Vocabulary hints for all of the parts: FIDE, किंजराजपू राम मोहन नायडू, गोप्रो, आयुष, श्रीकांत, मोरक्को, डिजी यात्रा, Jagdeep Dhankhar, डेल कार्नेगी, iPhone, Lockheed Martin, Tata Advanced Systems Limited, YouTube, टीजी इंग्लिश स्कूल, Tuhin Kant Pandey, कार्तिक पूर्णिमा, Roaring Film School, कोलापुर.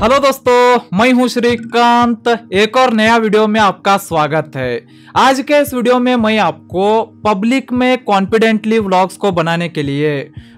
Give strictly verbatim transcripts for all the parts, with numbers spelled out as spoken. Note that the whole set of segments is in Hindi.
हेलो दोस्तों, मैं हूं श्रीकांत। एक और नया वीडियो में आपका स्वागत है। आज के इस वीडियो में मैं आपको पब्लिक में कॉन्फिडेंटली व्लॉग्स को बनाने के लिए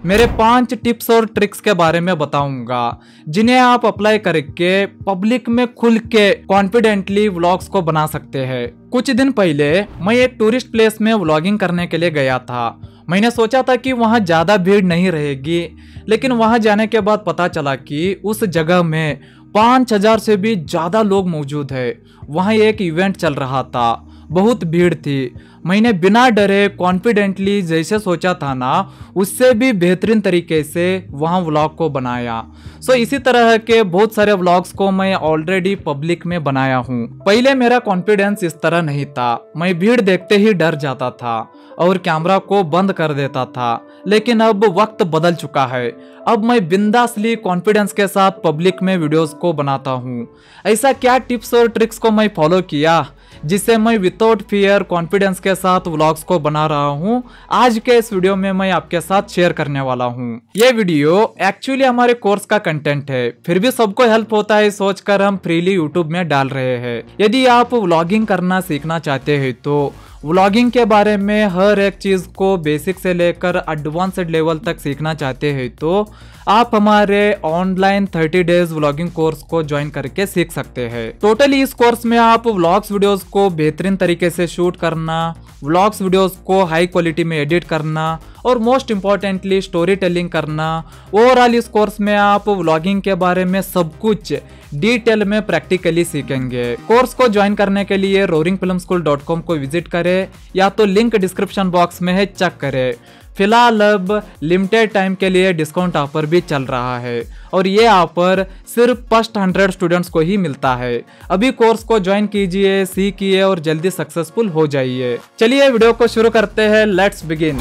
मेरे पांच टिप्स और ट्रिक्स के बारे में बताऊंगा, जिन्हें आप अप्लाई करके पब्लिक में खुल के कॉन्फिडेंटली व्लॉग्स को बना सकते हैं। कुछ दिन पहले मैं एक टूरिस्ट प्लेस में व्लॉगिंग करने के लिए गया था। मैंने सोचा था कि वहाँ ज़्यादा भीड़ नहीं रहेगी, लेकिन वहाँ जाने के बाद पता चला कि उस जगह में पाँच हज़ार से भी ज़्यादा लोग मौजूद है। वहाँ एक इवेंट चल रहा था, बहुत भीड़ थी। मैंने बिना डरे कॉन्फिडेंटली जैसे सोचा था ना, उससे भी बेहतरीन तरीके से वहाँ व्लॉग को बनाया। सो इसी तरह के बहुत सारे व्लॉग्स को मैं ऑलरेडी पब्लिक में बनाया हूँ। पहले मेरा कॉन्फिडेंस इस तरह नहीं था, मैं भीड़ देखते ही डर जाता था और कैमरा को बंद कर देता था। लेकिन अब वक्त बदल चुका है, अब मैं बिंदासली कॉन्फिडेंस के साथ पब्लिक में वीडियोस को बनाता हूँ। ऐसा क्या टिप्स और ट्रिक्स को मैं फॉलो किया जिससे मैं विदाउट फियर कॉन्फिडेंस के साथ व्लॉग्स को बना रहा हूँ, आज के इस वीडियो में मैं आपके साथ शेयर करने वाला हूँ। ये वीडियो एक्चुअली हमारे कोर्स का कंटेंट है, फिर भी सबको हेल्प होता है सोचकर हम फ्रीली यूट्यूब में डाल रहे हैं। यदि आप व्लॉगिंग करना सीखना चाहते हैं तो व्लॉगिंग के बारे में हर एक चीज़ को बेसिक से लेकर एडवांस्ड लेवल तक सीखना चाहते हैं तो आप हमारे online thirty days vlogging course को ज्वाइन करके सीख सकते हैं। टोटली इस कोर्स में आप व्लॉग्स वीडियोस को बेहतरीन तरीके से शूट करना, व्लॉग्स वीडियोस को हाई क्वालिटी में एडिट करना और मोस्ट इम्पॉर्टेंटली स्टोरी टेलिंग करना। ओवरऑल इस कोर्स में आप व्लॉगिंग के बारे में सब कुछ डिटेल में प्रैक्टिकली सीखेंगे। कोर्स को ज्वाइन करने के लिए roaring film school dot com को विजिट करें या तो लिंक डिस्क्रिप्शन बॉक्स में है, चेक करें। फिलहाल अब लिमिटेड टाइम के लिए डिस्काउंट ऑफर भी चल रहा है और ये ऑफर सिर्फ फर्स्ट हंड्रेड स्टूडेंट्स को ही मिलता है। अभी कोर्स को ज्वाइन कीजिए, सीखिए और जल्दी सक्सेसफुल हो जाइए। चलिए वीडियो को शुरू करते हैं, let's begin.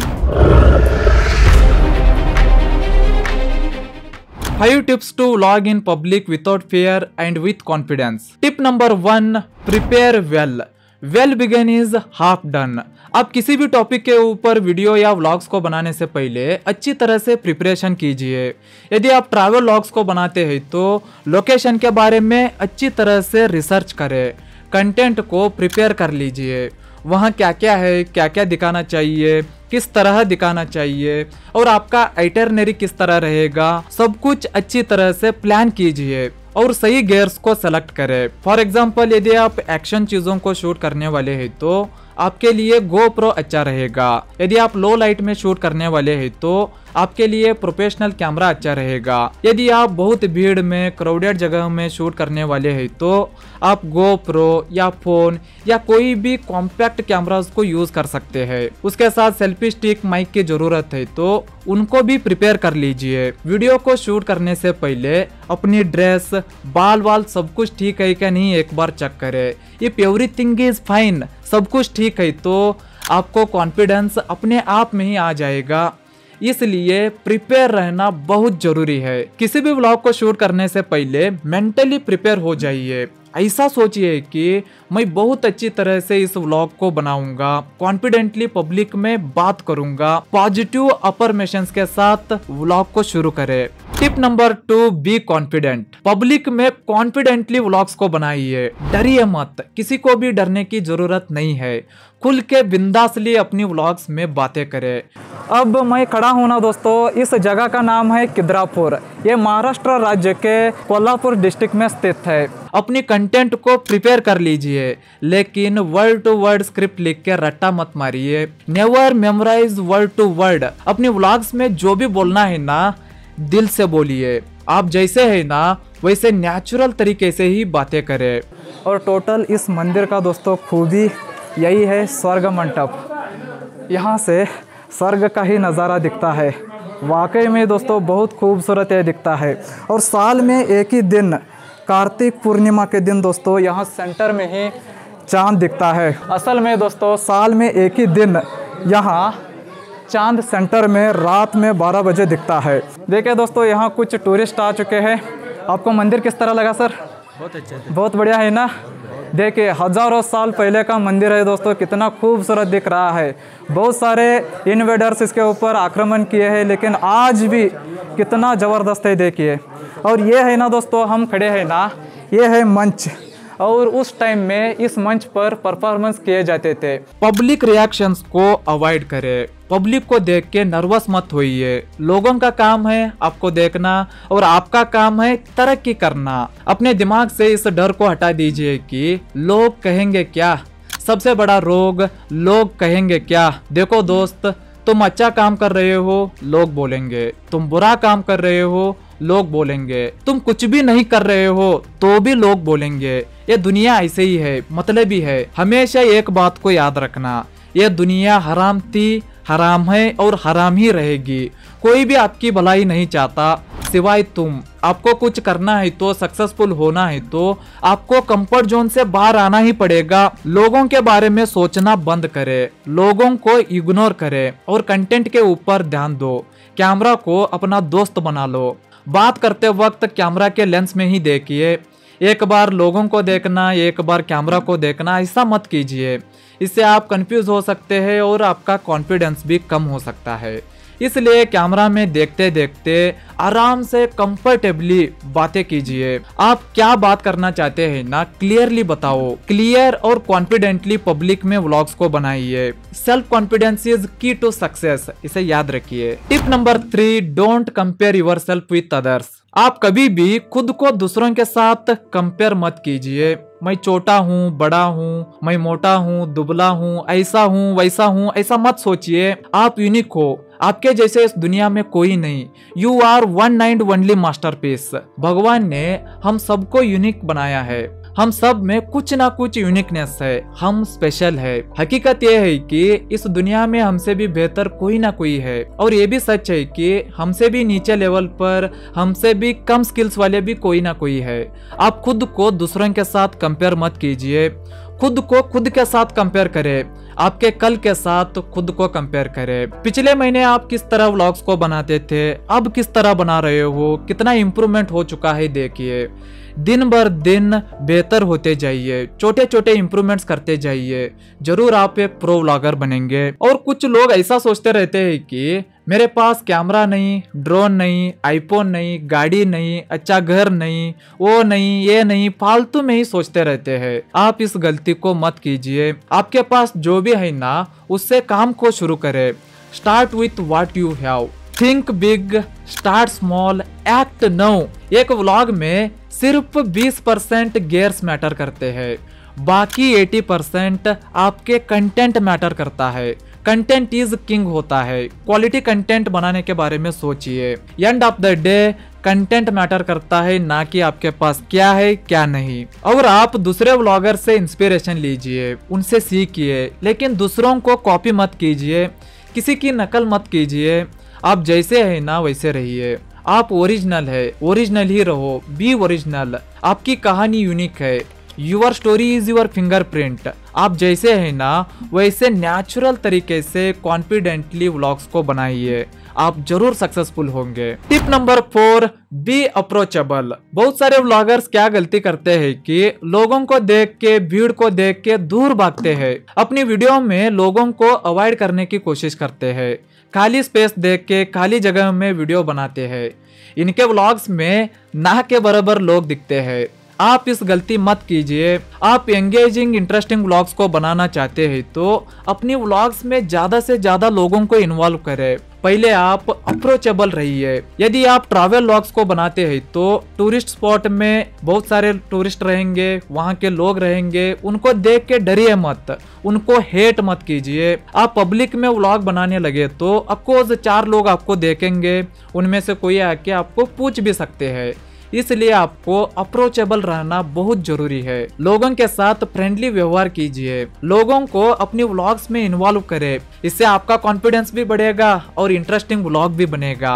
Five tips to vlog in public without fear and with confidence. Tip number one, prepare well. Well begin is half done. आप किसी भी टॉपिक के ऊपर वीडियो या व्लॉग्स को बनाने से पहले अच्छी तरह से प्रिपरेशन कीजिए। यदि आप ट्रैवल व्लॉग्स को बनाते हैं तो लोकेशन के बारे में अच्छी तरह से रिसर्च करें, कंटेंट को प्रिपेयर कर लीजिए। वहाँ क्या क्या है, क्या क्या दिखाना चाहिए, किस तरह दिखाना चाहिए और आपका आइटरनरी किस तरह रहेगा, सब कुछ अच्छी तरह से प्लान कीजिए और सही गियर्स को सेलेक्ट करें। फॉर एग्जांपल, यदि आप एक्शन चीज़ों को शूट करने वाले हैं तो आपके लिए गोप्रो अच्छा रहेगा। यदि आप लो लाइट में शूट करने वाले हैं तो आपके लिए प्रोफेशनल कैमरा अच्छा रहेगा। यदि आप बहुत भीड़ में क्राउडेड जगह में शूट करने वाले हैं तो आप गोप्रो या फोन या कोई भी कॉम्पैक्ट कैमरास को यूज कर सकते हैं। उसके साथ सेल्फी स्टिक, माइक की जरूरत है तो उनको भी प्रिपेयर कर लीजिए। वीडियो को शूट करने से पहले अपनी ड्रेस, बाल वाल सब कुछ ठीक है क्या नहीं एक बार चेक करें। इफ एवरीथिंग इज फाइन, सब कुछ ठीक है तो आपको कॉन्फिडेंस अपने आप में ही आ जाएगा। इसलिए प्रिपेयर रहना बहुत जरूरी है। किसी भी व्लॉग को शूट करने से पहले मेंटली प्रिपेयर हो जाइए। ऐसा सोचिए कि मैं बहुत अच्छी तरह से इस व्लॉग को बनाऊंगा, कॉन्फिडेंटली पब्लिक में बात करूंगा। पॉजिटिव अफर्मेशंस के साथ व्लॉग को शुरू करें। Tip number two, be confident. Public में कॉन्फिडेंटली व्लॉग्स को बनाइए, डरिए मत, किसी को भी डरने की जरूरत नहीं है। खुल के बिंदासली अपनी व्लॉग्स में बातें करें। अब मैं खड़ा हूँ ना दोस्तों, इस जगह का नाम है किद्रापुर। ये महाराष्ट्र राज्य के कोलापुर डिस्ट्रिक्ट में स्थित है। अपनी कंटेंट को प्रिपेयर कर लीजिए, लेकिन वर्ड टू वर्ड स्क्रिप्ट लिख के रट्टा मत मारिए। Never memorise word to word. अपने व्लॉग्स में जो भी बोलना है ना, दिल से बोलिए। आप जैसे है ना वैसे नेचुरल तरीके से ही बातें करें। और टोटल इस मंदिर का दोस्तों खूबी यही है, स्वर्ग मंडप। यहाँ से स्वर्ग का ही नज़ारा दिखता है। वाकई में दोस्तों बहुत खूबसूरत यह दिखता है। और साल में एक ही दिन, कार्तिक पूर्णिमा के दिन दोस्तों यहाँ सेंटर में ही चांद दिखता है। असल में दोस्तों साल में एक ही दिन यहाँ चांद सेंटर में रात में बारह बजे दिखता है। देखिए दोस्तों यहाँ कुछ टूरिस्ट आ चुके हैं। आपको मंदिर किस तरह लगा सर? बहुत अच्छा, बहुत बढ़िया है ना। देखिए हज़ारों साल पहले का मंदिर है दोस्तों, कितना खूबसूरत दिख रहा है। बहुत सारे इन्वेडर्स इसके ऊपर आक्रमण किए हैं, लेकिन आज भी कितना ज़बरदस्त है। देखिए और ये है ना दोस्तों, हम खड़े हैं ना, ये है मंच, और उस टाइम में इस मंच पर परफॉर्मेंस किए जाते थे। पब्लिक रिएक्शंस को अवॉइड करें, पब्लिक को देख के नर्वस मत होइए। लोगों का काम है आपको देखना और आपका काम है तरक्की करना। अपने दिमाग से इस डर को हटा दीजिए कि लोग कहेंगे क्या, सबसे बड़ा रोग लोग कहेंगे क्या। देखो दोस्त, तुम अच्छा काम कर रहे हो लोग बोलेंगे, तुम बुरा काम कर रहे हो लोग बोलेंगे, तुम कुछ भी नहीं कर रहे हो तो भी लोग बोलेंगे। ये दुनिया ऐसे ही है, मतलब ही है। हमेशा एक बात को याद रखना, ये दुनिया हराम थी, हराम है और हराम ही रहेगी। कोई भी आपकी भलाई नहीं चाहता सिवाय तुम। आपको कुछ करना है तो, सक्सेसफुल होना है तो आपको कंफर्ट जोन से बाहर आना ही पड़ेगा। लोगों के बारे में सोचना बंद करें, लोगों को इग्नोर करें और कंटेंट के ऊपर ध्यान दो। कैमरा को अपना दोस्त बना लो। बात करते वक्त कैमरा के लेंस में ही देखिए। एक बार लोगों को देखना, एक बार कैमरा को देखना, ऐसा मत कीजिए। इससे आप कंफ्यूज हो सकते हैं और आपका कॉन्फिडेंस भी कम हो सकता है। इसलिए कैमरा में देखते देखते आराम से कंफर्टेबली बातें कीजिए। आप क्या बात करना चाहते हैं ना, क्लियरली बताओ। क्लियर और कॉन्फिडेंटली पब्लिक में व्लॉग्स को बनाइए। Self confidence is key to success, इसे याद रखिए। Tip number three, don't compare yourself with others. आप कभी भी खुद को दूसरों के साथ कंपेयर मत कीजिए। मैं छोटा हूँ, बड़ा हूँ, मैं मोटा हूँ, दुबला हूँ, ऐसा हूँ, वैसा हूँ, ऐसा मत सोचिए। आप यूनिक हो, आपके जैसे इस दुनिया में कोई नहीं। You are one and only masterpiece. भगवान ने हम सबको यूनिक बनाया है। हम सब में कुछ ना कुछ यूनिकनेस है, हम स्पेशल है। हकीकत यह है कि इस दुनिया में हमसे भी बेहतर कोई ना कोई है, और ये भी सच है कि हमसे भी नीचे लेवल पर, हमसे भी कम स्किल्स वाले भी कोई ना कोई है। आप खुद को दूसरों के साथ कंपेयर मत कीजिए, खुद को खुद के साथ कंपेयर करें, आपके कल के साथ खुद को कंपेयर करें। पिछले महीने आप किस तरह व्लॉग्स को बनाते थे, अब किस तरह बना रहे हो, कितना इम्प्रूवमेंट हो चुका है देखिए। दिन बर दिन बेहतर होते जाइए, छोटे छोटे इम्प्रूवमेंट्स करते जाइए, जरूर आप एक प्रो व्लॉगर बनेंगे। और कुछ लोग ऐसा सोचते रहते हैं कि मेरे पास कैमरा नहीं, ड्रोन नहीं, आईफोन नहीं, गाड़ी नहीं, अच्छा घर नहीं, वो नहीं, ये नहीं, फालतू में ही सोचते रहते हैं। आप इस गलती को मत कीजिए। आपके पास जो भी है ना, उससे काम को शुरू करें। Start with what you have, think big, start small, act now. एक व्लॉग में सिर्फ बीस परसेंट गियर्स मैटर करते हैं, बाकी अस्सी परसेंट आपके कंटेंट मैटर करता है। कंटेंट इज किंग होता है। क्वालिटी कंटेंट बनाने के बारे में सोचिए। End of the day content matter करता है, ना कि आपके पास क्या है क्या नहीं। और आप दूसरे व्लॉगर से इंस्पिरेशन लीजिए, उनसे सीखिए, लेकिन दूसरों को कॉपी मत कीजिए, किसी की नकल मत कीजिए। आप जैसे है ना वैसे रहिए। आप ओरिजिनल है, ओरिजिनल ही रहो, बी ओरिजिनल। आपकी कहानी यूनिक है। Your story is your fingerprint. आप जैसे है ना वैसे नेचुरल तरीके से कॉन्फिडेंटली व्लॉग्स को बनाइए, आप जरूर सक्सेसफुल होंगे। Tip number four, be approachable. बहुत सारे व्लॉगर्स क्या गलती करते हैं कि लोगों को देख के, भीड़ को देख के दूर भागते हैं। अपनी वीडियो में लोगों को अवॉइड करने की कोशिश करते हैं। खाली स्पेस देख के, खाली जगह में वीडियो बनाते हैं। इनके व्लॉग्स में ना के बराबर लोग दिखते हैं। आप इस गलती मत कीजिए। आप एंगेजिंग, इंटरेस्टिंग व्लॉग्स को बनाना चाहते हैं तो अपनी व्लॉग्स में ज्यादा से ज्यादा लोगों को इन्वॉल्व करें। पहले आप अप्रोचेबल रहिए। यदि आप ट्रैवल व्लॉग्स को बनाते हैं तो टूरिस्ट स्पॉट में बहुत सारे टूरिस्ट रहेंगे, वहाँ के लोग रहेंगे, उनको देख के डरिए मत, उनको हेट मत कीजिए। आप पब्लिक में व्लॉग बनाने लगे तो अफकोर्स चार लोग आपको देखेंगे, उनमें से कोई आके आपको पूछ भी सकते हैं। इसलिए आपको अप्रोचेबल रहना बहुत जरूरी है। लोगों के साथ फ्रेंडली व्यवहार कीजिए, लोगों को अपने व्लॉग्स में इन्वॉल्व करें। इससे आपका कॉन्फिडेंस भी बढ़ेगा और इंटरेस्टिंग व्लॉग भी बनेगा।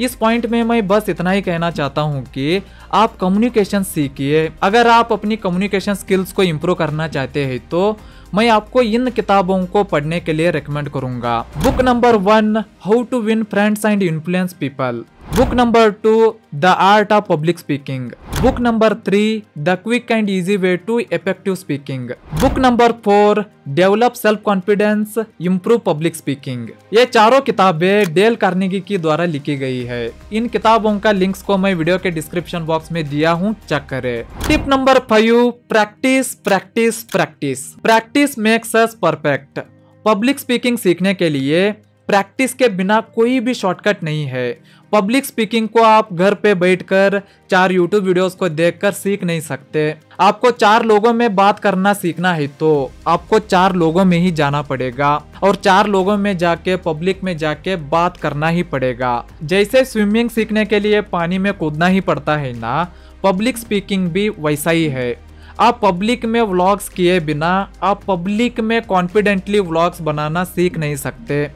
इस पॉइंट में मैं बस इतना ही कहना चाहता हूँ कि आप कम्युनिकेशन सीखिए। अगर आप अपनी कम्युनिकेशन स्किल्स को इम्प्रूव करना चाहते हैं तो मैं आपको इन किताबों को पढ़ने के लिए रेकमेंड करूँगा। Book number one, how to win friends and influence people. Book number two the art of public speaking. Book number three the quick and easy way to effective speaking. Book number four develop self confidence improve public speaking. ये चारों किताबें डेल कार्नेगी की द्वारा लिखी गई है। इन किताबों का लिंक्स को मैं वीडियो के डिस्क्रिप्शन बॉक्स में दिया हूँ, चेक करें। Tip number five practice practice practice. Practice makes us perfect. Public speaking सीखने के लिए प्रैक्टिस के बिना कोई भी शॉर्टकट नहीं है। पब्लिक स्पीकिंग को आप घर पे बैठकर चार यूट्यूब वीडियोस को देखकर सीख नहीं सकते। आपको चार लोगों में बात करना सीखना है तो आपको चार लोगों में ही जाना पड़ेगा और चार लोगों में जाके पब्लिक में जाके बात करना ही पड़ेगा। जैसे स्विमिंग सीखने के लिए पानी में कूदना ही पड़ता है ना, पब्लिक स्पीकिंग भी वैसा ही है। आप पब्लिक में व्लॉग्स किए बिना आप पब्लिक में कॉन्फिडेंटली व्लॉग्स बनाना सीख नहीं सकते।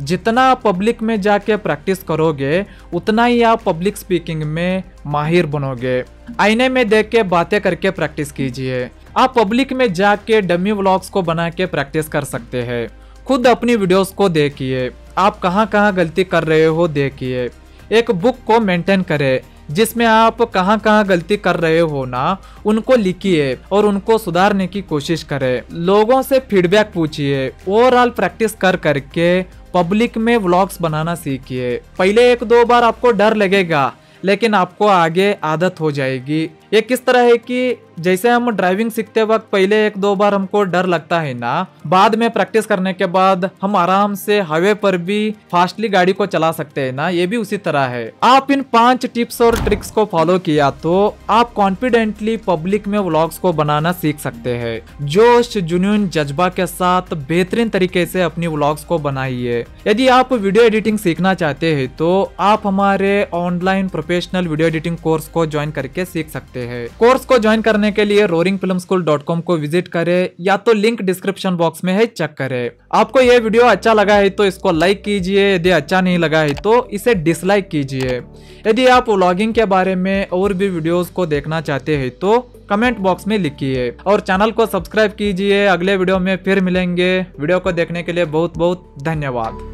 जितना आप पब्लिक में जाके प्रैक्टिस करोगे उतना ही आप पब्लिक स्पीकिंग में माहिर बनोगे। आईने में देख के बातें करके प्रैक्टिस कीजिए। आप पब्लिक में जाके डमी व्लॉग्स को बना के प्रैक्टिस कर सकते हैं। खुद अपनी वीडियोस को देखिए, आप कहाँ कहाँ गलती कर रहे हो देखिए। एक बुक को मेंटेन करें जिसमें आप कहाँ कहाँ गलती कर रहे हो ना, उनको लिखिए और उनको सुधारने की कोशिश करें। लोगों से फीडबैक पूछिए। ओवरऑल प्रैक्टिस कर करके पब्लिक में व्लॉग्स बनाना सीखिए। पहले एक दो बार आपको डर लगेगा लेकिन आपको आगे आदत हो जाएगी। ये किस तरह है कि जैसे हम ड्राइविंग सीखते वक्त पहले एक दो बार हमको डर लगता है ना, बाद में प्रैक्टिस करने के बाद हम आराम से हाईवे पर भी फास्टली गाड़ी को चला सकते हैं ना, ये भी उसी तरह है। आप इन पांच टिप्स और ट्रिक्स को फॉलो किया तो आप कॉन्फिडेंटली पब्लिक में व्लॉग्स को बनाना सीख सकते हैं। जोश जुनून जज्बा के साथ बेहतरीन तरीके से अपनी व्लॉग्स को बनाइए। यदि आप वीडियो एडिटिंग सीखना चाहते है तो आप हमारे online professional video editing course को ज्वाइन करके सीख सकते हैं। कोर्स को ज्वाइन करने के लिए roaring film school dot com को विजिट करें या तो लिंक डिस्क्रिप्शन बॉक्स में है, चेक करें। आपको यह वीडियो अच्छा लगा है तो इसको लाइक कीजिए, यदि अच्छा नहीं लगा है तो इसे डिसलाइक कीजिए। यदि आप व्लॉगिंग के बारे में और भी वीडियोस को देखना चाहते हैं तो कमेंट बॉक्स में लिखिए और चैनल को सब्सक्राइब कीजिए। अगले वीडियो में फिर मिलेंगे। वीडियो को देखने के लिए बहुत बहुत धन्यवाद।